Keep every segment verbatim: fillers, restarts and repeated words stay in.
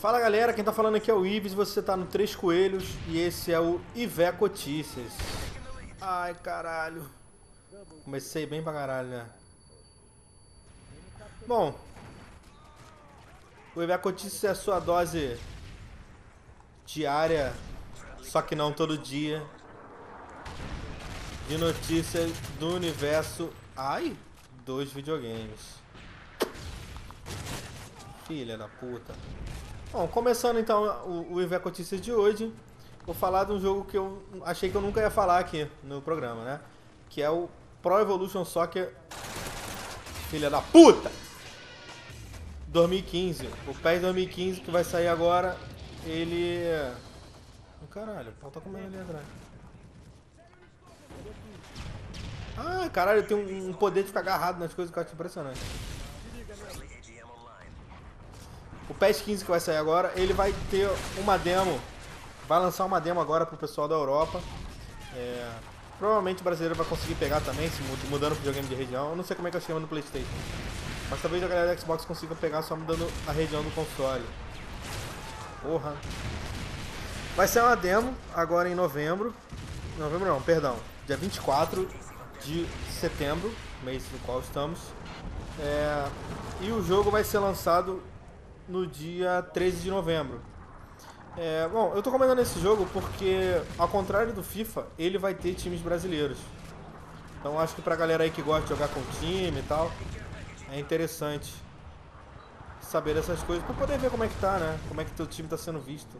Fala galera, quem tá falando aqui é o Yves, você tá no Três Coelhos e esse é o Yvecotícias. Ai caralho, comecei bem pra caralho, né? Bom, o Yvecotícias é a sua dose diária, só que não todo dia, de notícias do universo, ai, dos videogames. Filha da puta. Bom, começando então o, o Yvecotícias de hoje, vou falar de um jogo que eu achei que eu nunca ia falar aqui no programa, né? Que é o Pro Evolution Soccer, filha da puta, dois mil e quinze. O P E S dois mil e quinze que vai sair agora, ele... Caralho, o pau tá comendo ali atrás. Ah, caralho, eu tenho um poder de ficar agarrado nas coisas que eu acho impressionante. O P E S quinze que vai sair agora, ele vai ter uma demo, vai lançar uma demo agora pro pessoal da Europa. É, provavelmente o brasileiro vai conseguir pegar também, se mudando o videogame de região. Eu não sei como é que eu chamo no PlayStation, mas talvez a galera da Xbox consiga pegar só mudando a região do console. Porra. Vai sair uma demo agora em novembro, novembro não, perdão, dia vinte e quatro de setembro, mês no qual estamos. É, e o jogo vai ser lançado no dia treze de novembro. É, bom, eu tô comentando esse jogo porque, ao contrário do FIFA, ele vai ter times brasileiros. Então acho que pra galera aí que gosta de jogar com o time e tal, é interessante saber essas coisas, pra poder ver como é que tá, né? Como é que teu time tá sendo visto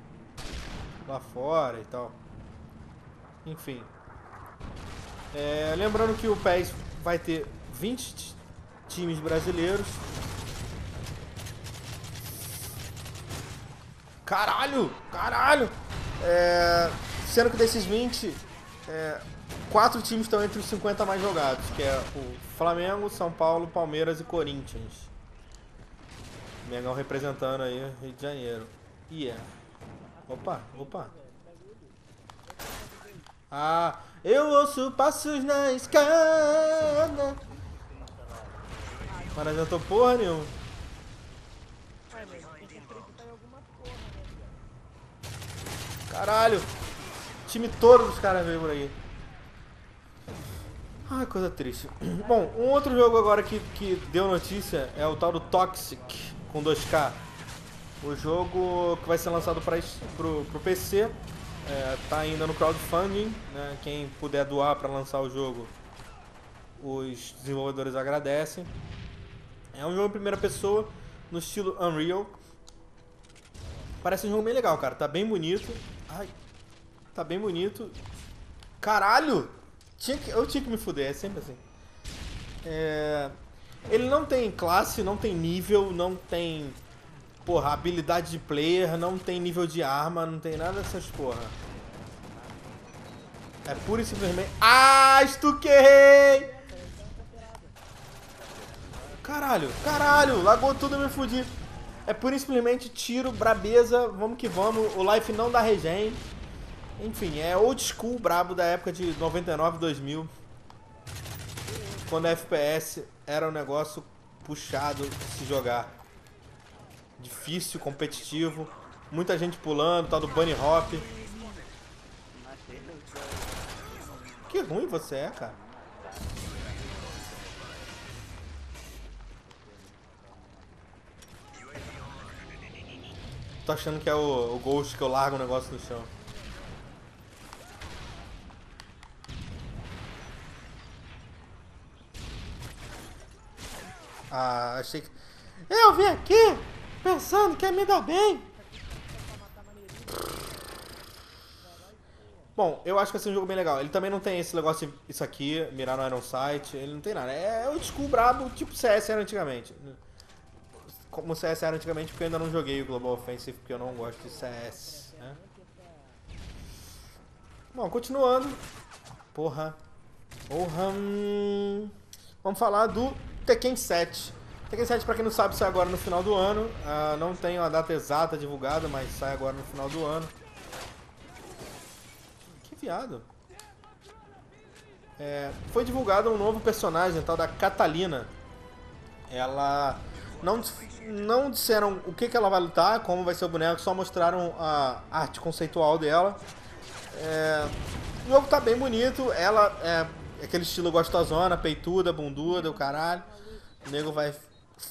lá fora e tal. Enfim. É, lembrando que o P E S vai ter vinte times brasileiros. Caralho! Caralho! É, sendo que desses vinte, é, quatro times estão entre os cinquenta mais jogados, que é o Flamengo, São Paulo, Palmeiras e Corinthians. Mengão representando aí Rio de Janeiro. E yeah. é. Opa, opa. Ah, eu ouço passos na escada. Mas não adiantou porra nenhuma. Caralho, o time todo dos caras veio por aí. Ai, coisa triste. Bom, um outro jogo agora que, que deu notícia é o tal do Toxic, com dois K. O jogo que vai ser lançado para pro, pro P C, é, tá ainda no crowdfunding, né? Quem puder doar para lançar o jogo, os desenvolvedores agradecem. É um jogo em primeira pessoa, no estilo Unreal. Parece um jogo bem legal, cara. Tá bem bonito. Ai, tá bem bonito. Caralho! Tinha que, eu tinha que me fuder, é sempre assim. É, ele não tem classe, não tem nível, não tem, porra, habilidade de player, não tem nível de arma, não tem nada dessas porra. É pura e simplesmente... Ah, estuquei! Caralho, caralho! Lagou tudo e me fudi. É pura e simplesmente tiro, brabeza, vamos que vamos, o life não dá regen. Enfim, é old school brabo da época de noventa e nove, dois mil. Quando a F P S era um negócio puxado de se jogar. Difícil, competitivo, muita gente pulando, tal do bunny hop. Que ruim você é, cara. Tô achando que é o, o Ghost que eu largo o negócio no chão. Ah, achei que... Eu vim aqui pensando que ia me dar bem. Bom, eu acho que esse é um jogo bem legal. Ele também não tem esse negócio, de, isso aqui, mirar no Iron Sight. Ele não tem nada. É o disco brabo, tipo C S era antigamente. Como o C S era antigamente, porque eu ainda não joguei o Global Offensive, porque eu não gosto de C S, né? Bom, continuando. Porra. Porra. Hum. Vamos falar do Tekken sete. Tekken sete, pra quem não sabe, sai agora no final do ano. Uh, não tem uma data exata divulgada, mas sai agora no final do ano. Que viado. É, foi divulgado um novo personagem, tal da Catalina. Ela... Não, não disseram o que, que ela vai lutar, como vai ser o boneco, só mostraram a arte conceitual dela. É, o jogo tá bem bonito, ela é aquele estilo gostosona, peituda, bunduda, o caralho. O nego vai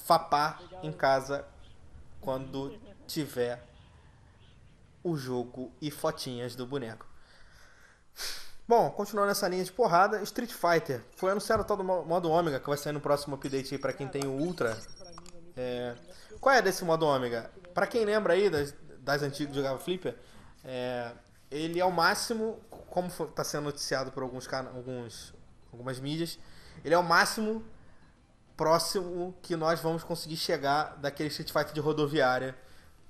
fapar em casa quando tiver o jogo e fotinhas do boneco. Bom, continuando nessa linha de porrada, Street Fighter. Foi anunciado o tal do modo ômega, que vai sair no próximo update aí pra quem tem o Ultra. É... Qual é desse modo ômega? Pra quem lembra aí, das, das antigas que jogava Flipper, é... ele é o máximo, como tá sendo noticiado por alguns, alguns algumas mídias, ele é o máximo próximo que nós vamos conseguir chegar daquele Street Fighter de rodoviária.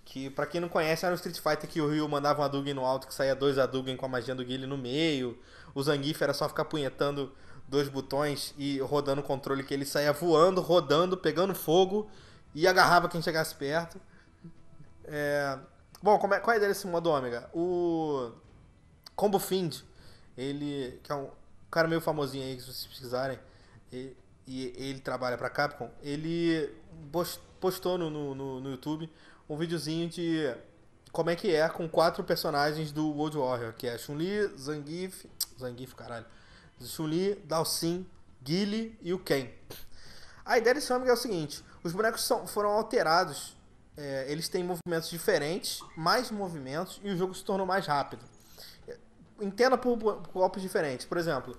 Que, pra quem não conhece, era um Street Fighter que o Ryu mandava uma Hadouken no alto, que saía dois Hadouken com a magia do Guile no meio. O Zangief era só ficar punhetando dois botões e rodando o controle, que ele saía voando, rodando, pegando fogo e agarrava quem chegasse perto. É... Bom, como é... qual é a ideia desse modo ômega? O Combo Find, ele, que é um cara meio famosinho aí, se vocês pesquisarem, e ele... ele trabalha pra Capcom, ele postou no, no, no YouTube um videozinho de como é que é com quatro personagens do World Warrior, que é Chun-Li, Zangief, Zangief, caralho, Chun-Li, Dalsin, Guile e o Ken. A ideia desse ômega é o seguinte, os bonecos são, foram alterados, é, eles têm movimentos diferentes, mais movimentos, e o jogo se tornou mais rápido. Entenda por, por golpes diferentes, por exemplo,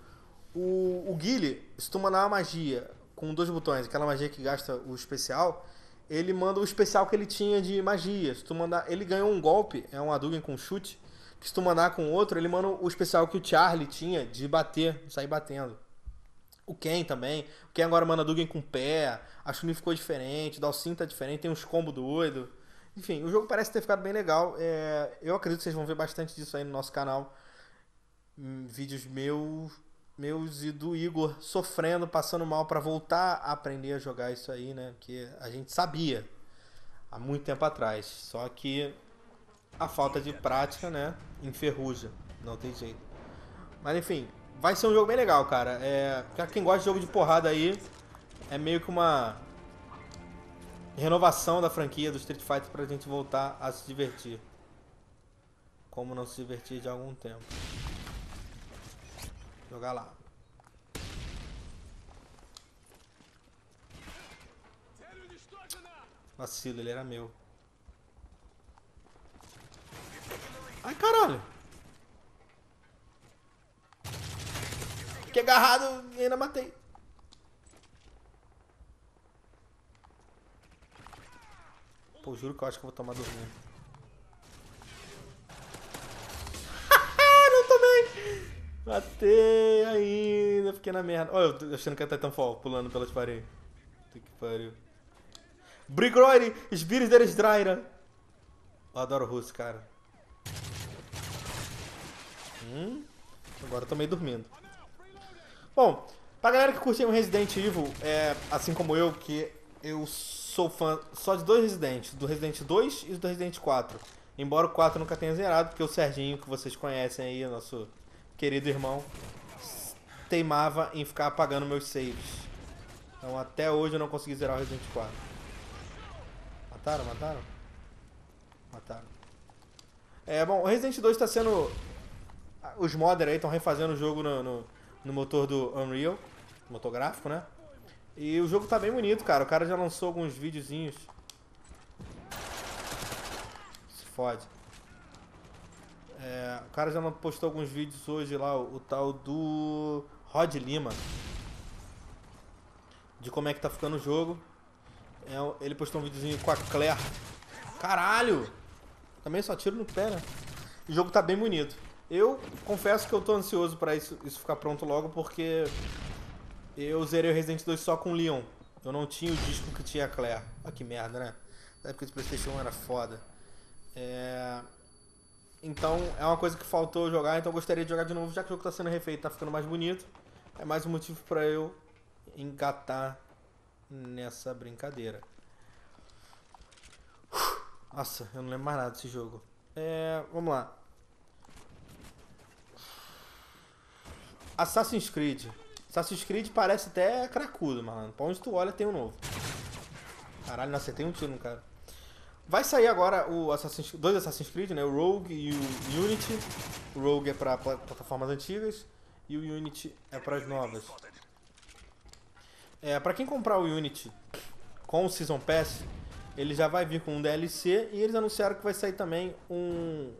o, o Guile, se tu mandar uma magia com dois botões, aquela magia que gasta o especial, ele manda o especial que ele tinha de magia. Se tu mandar, ele ganhou um golpe, é um Hadouken com chute, que se tu mandar com outro, ele manda o especial que o Charlie tinha de bater, sair batendo. O Ken também. O Ken agora manda Hadouken com pé, a Chun-Li ficou diferente, o Dalsin tá diferente, tem uns combos doidos. Enfim, o jogo parece ter ficado bem legal. É, eu acredito que vocês vão ver bastante disso aí no nosso canal. Vídeos meus, meus e do Igor sofrendo, passando mal para voltar a aprender a jogar isso aí, né? Que a gente sabia há muito tempo atrás, só que a falta de prática, né? Enferruja, não tem jeito. Mas enfim, vai ser um jogo bem legal, cara. É, pra quem gosta de jogo de porrada aí, é meio que uma renovação da franquia do Street Fighter pra gente voltar a se divertir. Como não se divertir de algum tempo. Jogar lá. Vacilo, ele era meu. Ai, caralho. Fiquei agarrado e ainda matei. Pô, juro que eu acho que eu vou tomar dormindo. Não tomei. Matei ainda, fiquei na merda. Olha, eu tô achando que é Titanfall, pulando pelas paredes. Que pariu. Brigroire, Spirit deles Draira. Eu adoro o russo, cara. Hum, agora eu tô meio dormindo. Bom, pra galera que curtiu o Resident Evil, é, assim como eu, que eu sou fã só de dois Residentes, do Resident dois e do Resident quatro. Embora o quatro nunca tenha zerado, porque o Serginho, que vocês conhecem aí, nosso querido irmão, teimava em ficar apagando meus saves. Então até hoje eu não consegui zerar o Resident quatro. Mataram, mataram? Mataram. É, bom, o Resident dois tá sendo... Os modders aí estão refazendo o jogo no, no, no motor do Unreal, motor gráfico, né? E o jogo tá bem bonito, cara. O cara já lançou alguns videozinhos. Se fode. É, o cara já postou alguns vídeos hoje lá, o, o tal do Rod Lima, de como é que tá ficando o jogo. É, ele postou um videozinho com a Claire. Caralho! Também só tiro no pé, né? O jogo tá bem bonito. Eu confesso que eu tô ansioso pra isso, isso ficar pronto logo, porque eu zerei o Resident dois só com o Leon. Eu não tinha o disco que tinha a Claire. Olha que merda, né? Na época de PlayStation um era foda. É... Então é uma coisa que faltou jogar, então eu gostaria de jogar de novo, já que o jogo está sendo refeito, está ficando mais bonito. É mais um motivo para eu engatar nessa brincadeira. Nossa, eu não lembro mais nada desse jogo. É, vamos lá. Assassin's Creed. Assassin's Creed parece até cracudo, mano. Pra onde tu olha tem um novo. Caralho, não acertei um tiro no cara. Vai sair agora o Assassin's, dois Assassin's Creed, né? O Rogue e o Unity. O Rogue é para plataformas antigas e o Unity é para as novas. É, para quem comprar o Unity com o Season Pass, ele já vai vir com um D L C e eles anunciaram que vai sair também um...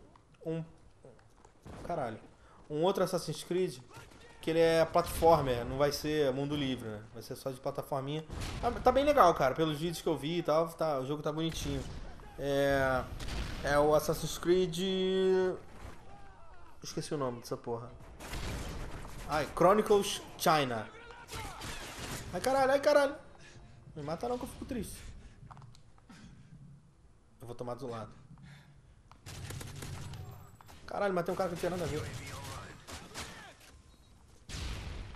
um caralho. Um outro Assassin's Creed que ele é platformer, não vai ser mundo livre, né? Vai ser só de plataforminha. Tá, tá bem legal, cara. Pelos vídeos que eu vi e tal, tá, o jogo tá bonitinho. É, é o Assassin's Creed... Esqueci o nome dessa porra. Ai, Chronicles China. Ai, caralho, ai, caralho. Me mata não que eu fico triste. Eu vou tomar do lado. Caralho, matei um cara que não tinha nada a ver.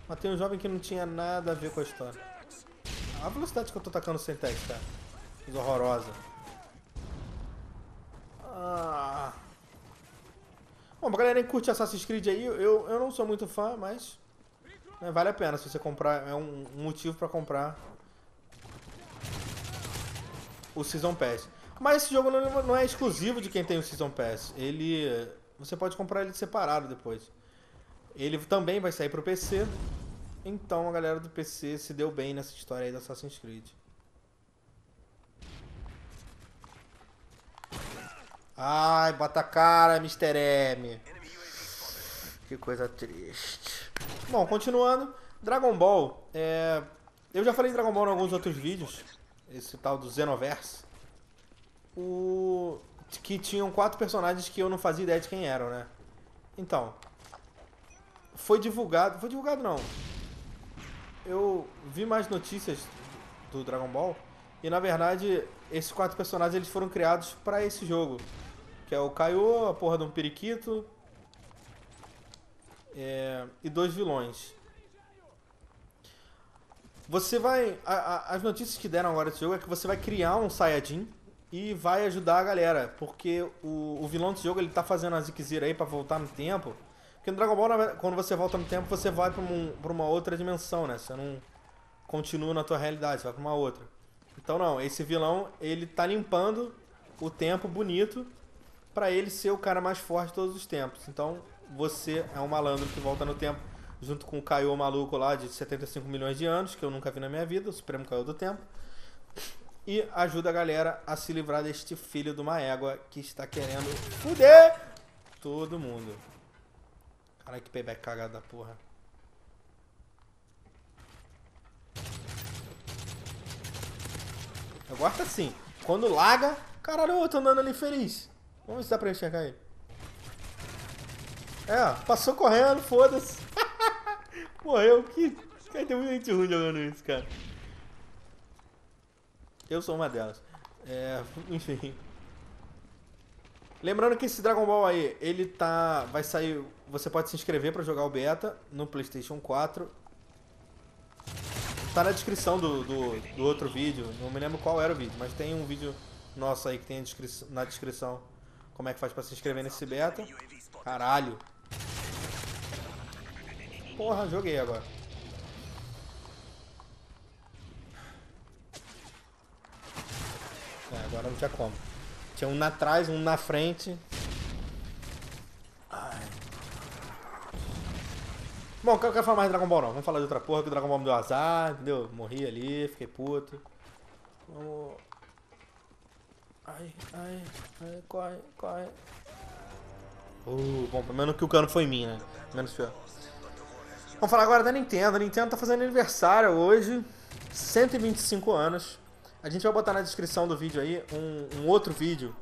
Matei um jovem que não tinha nada a ver com a história. A velocidade que eu tô atacando sem tag, cara. Coisa horrorosa. Ah. Bom, pra galera que curte Assassin's Creed aí, eu, eu não sou muito fã, mas... Né, vale a pena se você comprar, é um, um motivo pra comprar o Season Pass. Mas esse jogo não, não é exclusivo de quem tem o Season Pass. Ele... Você pode comprar ele separado depois. Ele também vai sair pro P C. Então a galera do P C se deu bem nessa história aí do Assassin's Creed. Ai, bota a cara, mister M. Que coisa triste. Bom, continuando. Dragon Ball. É... Eu já falei de Dragon Ball em alguns outros vídeos. Esse tal do Xenoverse. O... Que tinham quatro personagens que eu não fazia ideia de quem eram, né? Então... Foi divulgado... Foi divulgado não. Eu vi mais notícias do Dragon Ball. E na verdade, esses quatro personagens eles foram criados pra esse jogo. Que é o Kaiô, a porra de um periquito. É, e dois vilões. Você vai... A, a, as notícias que deram agora desse jogo é que você vai criar um Saiyajin. E vai ajudar a galera. Porque o, o vilão desse jogo ele tá fazendo a ziquezira aí pra voltar no tempo. Porque no Dragon Ball, quando você volta no tempo, você vai pra, um, pra uma outra dimensão, né? Você não continua na tua realidade, você vai pra uma outra. Então não, esse vilão, ele tá limpando o tempo bonito pra ele ser o cara mais forte de todos os tempos. Então você é um malandro que volta no tempo junto com o Kaiô maluco lá de setenta e cinco milhões de anos, que eu nunca vi na minha vida, o Supremo Kaiô do Tempo. E ajuda a galera a se livrar deste filho de uma égua que está querendo fuder todo mundo. Caralho, que payback cagado da porra. Eu gosto assim. Quando larga... Caralho, eu tô andando ali feliz. Vamos ver se dá pra enxergar ele. É, passou correndo, foda-se. Morreu. Que... Tem muita gente ruim jogando isso, cara. Eu sou uma delas. É, enfim... Lembrando que esse Dragon Ball aí, ele tá... Vai sair... Você pode se inscrever pra jogar o beta no PlayStation quatro. Tá na descrição do, do, do outro vídeo. Não me lembro qual era o vídeo, mas tem um vídeo nosso aí que tem na descrição como é que faz pra se inscrever nesse beta. Caralho. Porra, joguei agora. É, agora não tinha como. Tinha um na trás, um na frente. Ai. Bom, eu quero falar mais de Dragon Ball não. Vamos falar de outra porra, que o Dragon Ball me deu azar, entendeu? Morri ali, fiquei puto. Vamos... Ai, ai, ai, corre, corre. Uh, bom, pelo menos que o cano foi em mim, né? Menos pior. Vamos falar agora da Nintendo. A Nintendo tá fazendo aniversário hoje. cento e vinte e cinco anos. A gente vai botar na descrição do vídeo aí um, um outro vídeo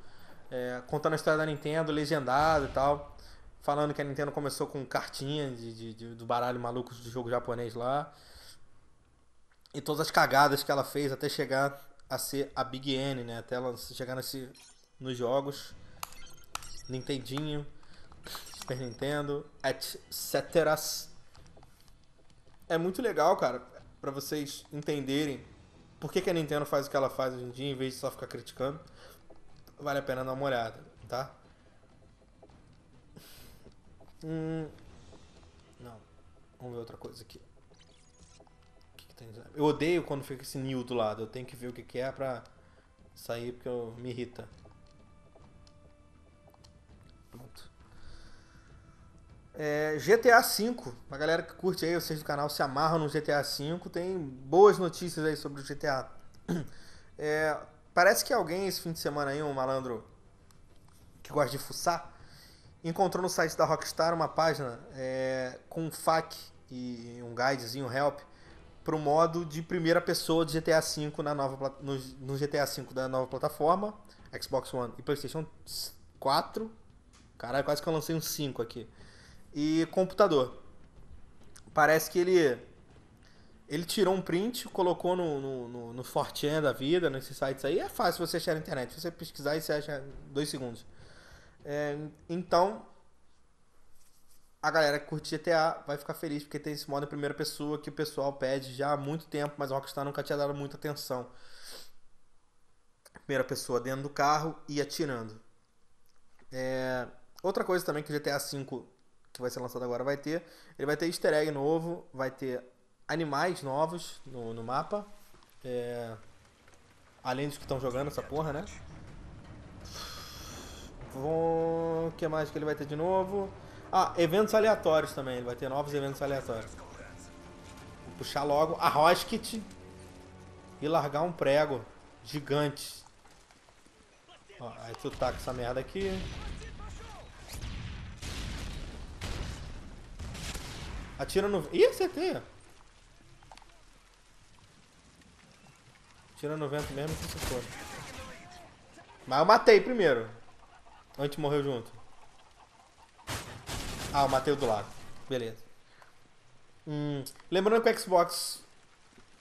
é, contando a história da Nintendo, legendado e tal. Falando que a Nintendo começou com cartinha de, de, de, do baralho maluco de jogo japonês lá. E todas as cagadas que ela fez até chegar a ser a Big N, né? Até ela chegar nesse, nos jogos. Nintendinho, Super Nintendo, etcétera. É muito legal, cara, pra vocês entenderem. Por que que a Nintendo faz o que ela faz hoje em dia, em vez de só ficar criticando? Vale a pena dar uma olhada, tá? Hum... Não. Vamos ver outra coisa aqui. O que que tem? Eu odeio quando fica esse new do lado. Eu tenho que ver o que que é pra sair porque eu me irrita. Pronto. É, G T A cinco. A galera que curte aí, vocês do canal se amarram no G T A cinco. Tem boas notícias aí sobre o G T A. É, parece que alguém esse fim de semana aí, um malandro que gosta de fuçar, encontrou no site da Rockstar uma página é, com um F A Q e um guidezinho, um help, para o modo de primeira pessoa de G T A cinco na nova, no, no G T A cinco da nova plataforma, Xbox One e PlayStation quatro. Caralho, quase que eu lancei um cinco aqui. E computador. Parece que ele ele tirou um print, colocou no, no, no, no four chan da vida, nesses sites aí. É fácil você achar na internet. Se você pesquisar, você acha em dois segundos. É, então, a galera que curte G T A vai ficar feliz, porque tem esse modo em primeira pessoa que o pessoal pede já há muito tempo, mas o Rockstar nunca tinha dado muita atenção. Primeira pessoa dentro do carro e atirando. É, outra coisa também que o G T A cinco, que vai ser lançado agora, vai ter. Ele vai ter easter egg novo, vai ter animais novos no, no mapa. É, além dos que estão jogando essa porra, né? O que mais que ele vai ter de novo? Ah, eventos aleatórios também. Ele vai ter novos eventos aleatórios. Vou puxar logo a Rocket e largar um prego gigante. Ó, aí tu taca essa merda aqui. Atira no... Ih, acertei! Atira no vento mesmo que se for. Mas eu matei primeiro. Antes morreu junto. Ah, eu matei o do lado. Beleza. Hum, lembrando que o Xbox...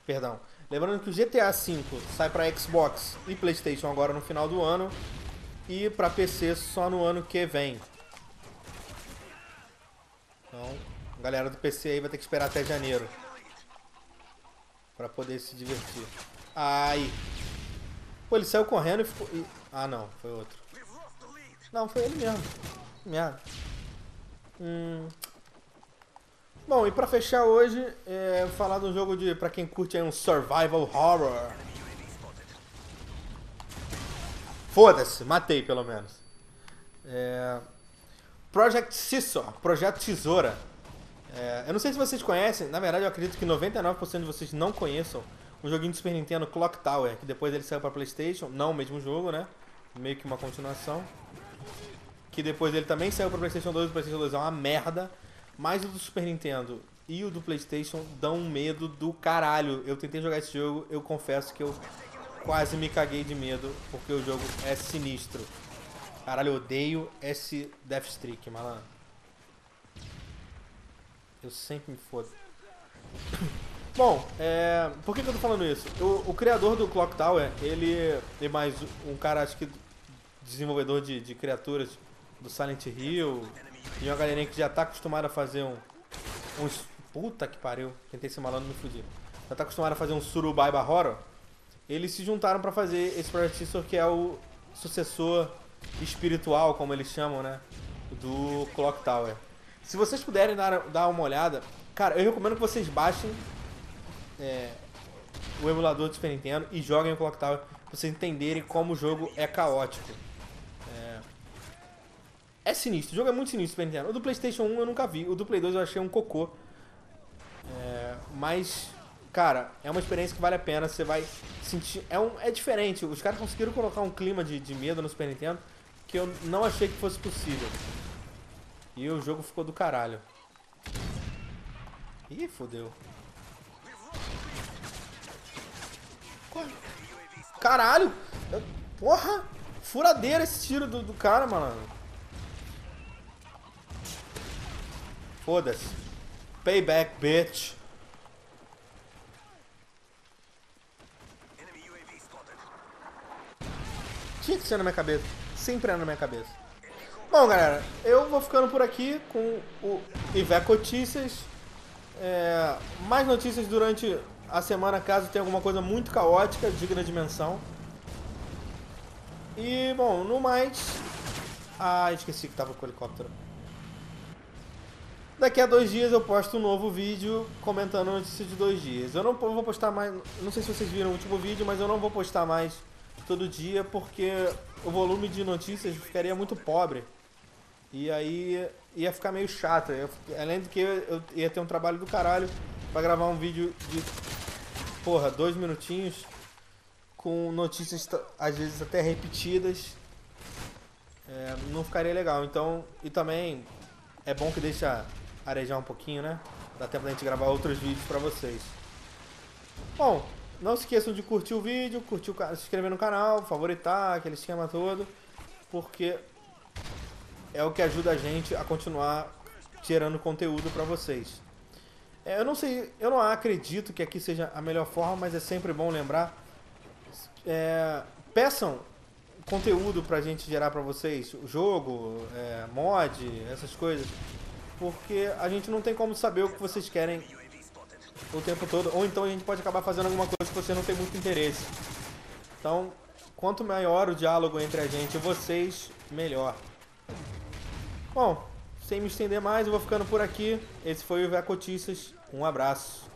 Perdão. Lembrando que o G T A cinco sai pra Xbox e PlayStation agora no final do ano. E pra P C só no ano que vem. Então, a galera do P C aí vai ter que esperar até janeiro. Pra poder se divertir. Ai. Pô, ele saiu correndo e ficou... Ah, não. Foi outro. Não, foi ele mesmo. Merda. Hum. Bom, e pra fechar hoje, é, vou falar de um jogo de, pra quem curte aí, um survival horror. Foda-se, matei pelo menos. É, Project Scissor, Projeto Tesoura. É, eu não sei se vocês conhecem, na verdade eu acredito que noventa e nove por cento de vocês não conheçam o joguinho de Super Nintendo Clock Tower, que depois ele saiu pra PlayStation, não o mesmo jogo, né? Meio que uma continuação. Que depois ele também saiu para o PlayStation dois. O PlayStation dois é uma merda. Mas o do Super Nintendo e o do PlayStation dão um medo do caralho. Eu tentei jogar esse jogo. Eu confesso que eu quase me caguei de medo. Porque o jogo é sinistro. Caralho, eu odeio esse Death Streak, malandro. Eu sempre me fodo. Bom, é... por que, que eu tô falando isso? O, o criador do Clock Tower, ele é mais um cara, acho que desenvolvedor de, de criaturas do Silent Hill, e uma galerinha que já tá acostumada a fazer um, uns... Puta que pariu, tentei ser malandro e me fudir. Já tá acostumada a fazer um surubaiba horror. Eles se juntaram pra fazer esse Project Scissor, que é o sucessor espiritual, como eles chamam, né, do Clock Tower. Se vocês puderem dar, dar uma olhada, cara, eu recomendo que vocês baixem é, o emulador do Super Nintendo e joguem o Clock Tower pra vocês entenderem como o jogo é caótico. É sinistro, o jogo é muito sinistro, Super Nintendo. O do PlayStation um eu nunca vi, o do Play dois eu achei um cocô. É, mas, cara, é uma experiência que vale a pena, você vai sentir... É, um, é diferente, os caras conseguiram colocar um clima de, de medo no Super Nintendo que eu não achei que fosse possível. E o jogo ficou do caralho. Ih, fodeu. Caralho! Porra! Furadeira esse tiro do, do cara, malandro. Foda-se. Payback, bitch. Tinha que ser na minha cabeça. Sempre era na minha cabeça. Bom, galera, eu vou ficando por aqui com o Yvecotícias. É, mais notícias durante a semana, caso tenha alguma coisa muito caótica, digna de menção. E, bom, no mais... Ah, esqueci que tava com o helicóptero. Daqui a dois dias eu posto um novo vídeo comentando a notícia de dois dias. Eu não vou postar mais... Não sei se vocês viram o último vídeo, mas eu não vou postar mais todo dia porque o volume de notícias ficaria muito pobre. E aí ia ficar meio chato. Eu, além do que eu ia ter um trabalho do caralho pra gravar um vídeo de, porra, dois minutinhos com notícias às vezes até repetidas. É, não ficaria legal. Então, e também é bom que deixa arejar um pouquinho, né? Dá tempo da gente gravar outros vídeos pra vocês. Bom, não se esqueçam de curtir o vídeo, curtir o, se inscrever no canal, favoritar, aquele esquema todo, porque é o que ajuda a gente a continuar tirando conteúdo pra vocês. É, eu não sei, eu não acredito que aqui seja a melhor forma, mas é sempre bom lembrar. É, peçam conteúdo pra gente gerar pra vocês, jogo, é, mod, essas coisas, porque a gente não tem como saber o que vocês querem o tempo todo, ou então a gente pode acabar fazendo alguma coisa que você não tem muito interesse. Então, quanto maior o diálogo entre a gente e vocês, melhor. Bom, sem me estender mais, eu vou ficando por aqui. Esse foi o Yvecotícias. Um abraço.